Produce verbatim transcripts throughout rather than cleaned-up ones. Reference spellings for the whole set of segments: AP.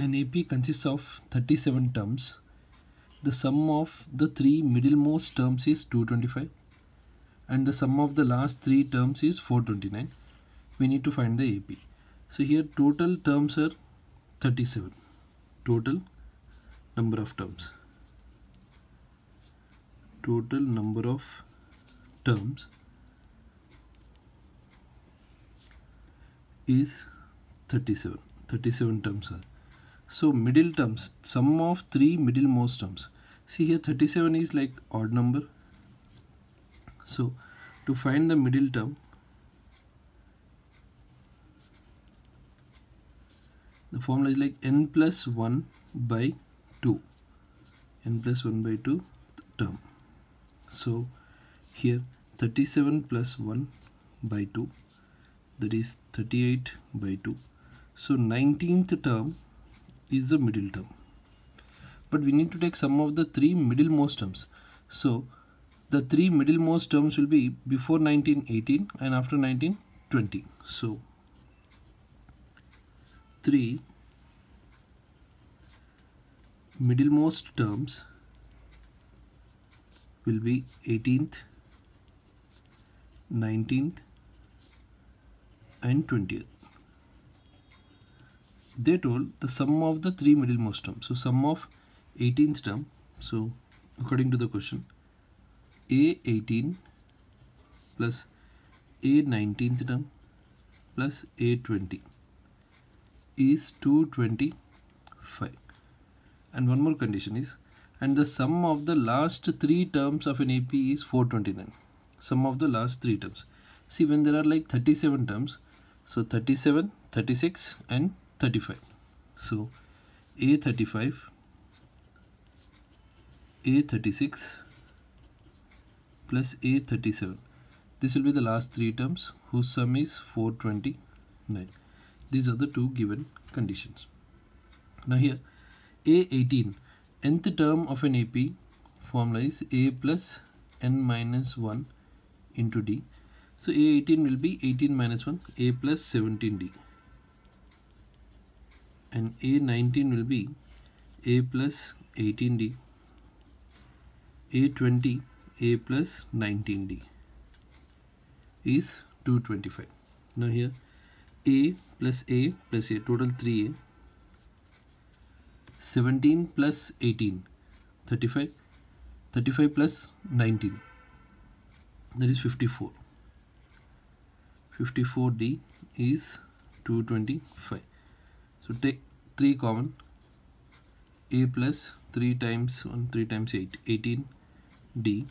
An A P consists of thirty-seven terms. The sum of the three middlemost terms is two hundred twenty-five and the sum of the last three terms is four hundred twenty-nine. We need to find the A P. So here total terms are thirty-seven, total number of terms, total number of terms is thirty-seven, thirty-seven terms are. So middle terms, sum of three middlemost terms. See here thirty-seven is like odd number. So to find the middle term, the formula is like n plus one by two, n plus one by two term. So here thirty-seven plus one by two, that is thirty-eight by two. So nineteenth term is the middle term, but we need to take sum of the three middlemost terms. So the three middlemost terms will be before nineteen, eighteen, and after nineteen, twenty. So three middlemost terms will be eighteenth, nineteenth, and twentieth. They told the sum of the three middlemost terms. So sum of eighteenth term. So according to the question, A eighteen plus A nineteenth term plus A twenty is two hundred twenty-five. And one more condition is, and the sum of the last three terms of an A P is four hundred twenty-nine. Sum of the last three terms. See, when there are like thirty-seven terms, so thirty-seven, thirty-six, and thirty-five. So A thirty-five, A thirty-six plus A thirty-seven. This will be the last three terms whose sum is four hundred twenty-nine. These are the two given conditions. Now here A eighteen, nth term of an A P, formula is A plus n minus one into D. So A eighteen will be eighteen minus one, A plus seventeen D. And A nineteen will be A plus eighteen D. A twenty, A plus nineteen D is two hundred twenty-five. Now here A plus A plus A, total three A. seventeen plus eighteen, thirty-five. thirty-five plus nineteen, that is fifty-four. fifty-four D is two hundred twenty-five. So take three common, A plus three times one, three times eight, eighteen D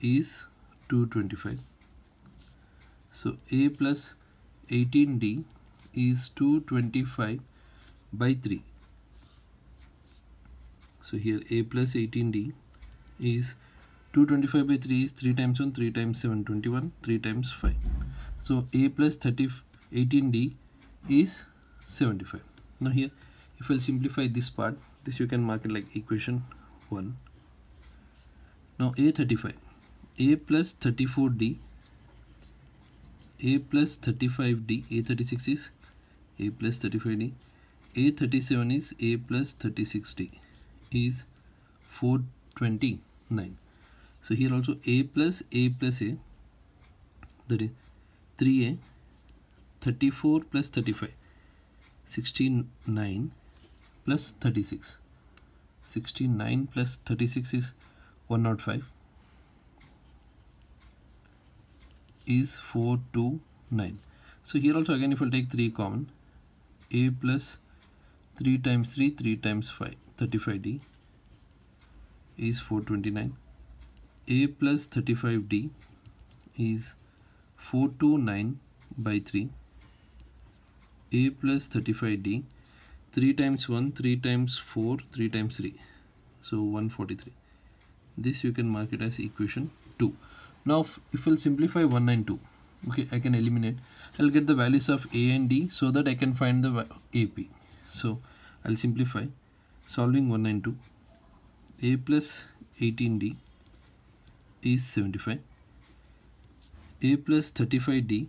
is two hundred twenty-five. So A plus eighteen D is two hundred twenty-five by three. So here A plus eighteen D is two hundred twenty-five by three is three times one, three times seven, twenty-one, three times five. So A plus eighteen D is seventy-five. Now here, if I'll simplify this part, this you can mark it like equation one. Now A thirty-five, A plus thirty-four D, A plus thirty-five D, A thirty-six is A plus thirty-five D, A thirty-seven is A plus thirty-six D, is four hundred twenty-nine. So here also A plus A plus A, that is three A, thirty-four plus thirty-five, sixty-nine plus thirty-six. sixty-nine plus thirty-six is one hundred five, is four hundred twenty-nine. So here also again if I will take three common, A plus three times three, three times five, thirty-five D is four hundred twenty-nine. A plus thirty-five D is four hundred twenty-nine by three. A plus thirty-five D, three times one, three times four, three times three, so one hundred forty-three. This you can mark it as equation two. Now if I'll simplify one and two, okay, I can eliminate. I'll get the values of A and D so that I can find the A P. So I'll simplify, solving one and two. A plus eighteen D is seventy-five. A plus thirty-five D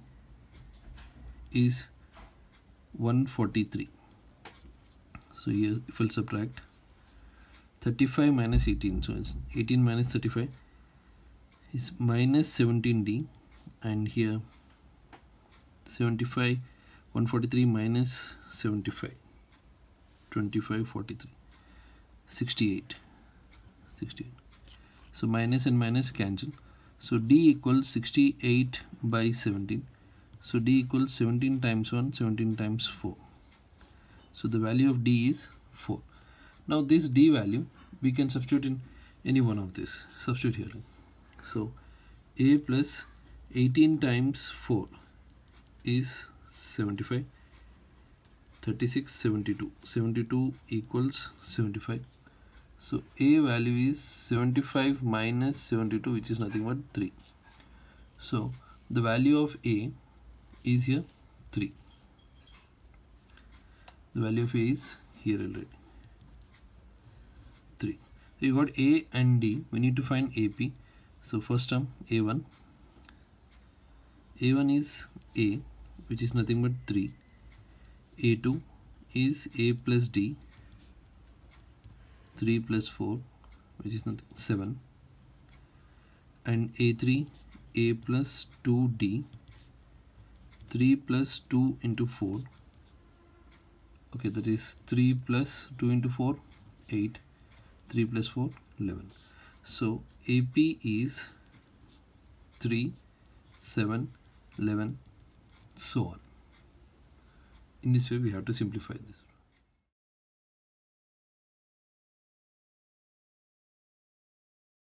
is one hundred forty-three. So here if I'll subtract thirty-five minus eighteen, so it's eighteen minus thirty-five is minus seventeen D, and here seventy-five, one forty-three minus seventy-five, twenty-five, forty-three, sixty-eight, sixty-eight. So minus and minus cancel. So D equals sixty-eight by seventeen. So D equals seventeen times one, seventeen times four. So the value of D is four. Now this D value we can substitute in any one of this. Substitute here. So A plus eighteen times four is seventy-five. thirty-six, seventy-two. seventy-two equals seventy-five. So A value is seventy-five minus seventy-two, which is nothing but three. So the value of A is here three. The value of A is here already three. So you got A and D. We need to find A P. So first term A one. A one is A, which is nothing but three. A two is A plus D. three plus four, which is nothing, seven, and A three, A plus two D, three plus two into four, okay, that is three plus two into four, eight, three plus four, eleven. So A P is three, seven, eleven, so on. In this way we have to simplify this.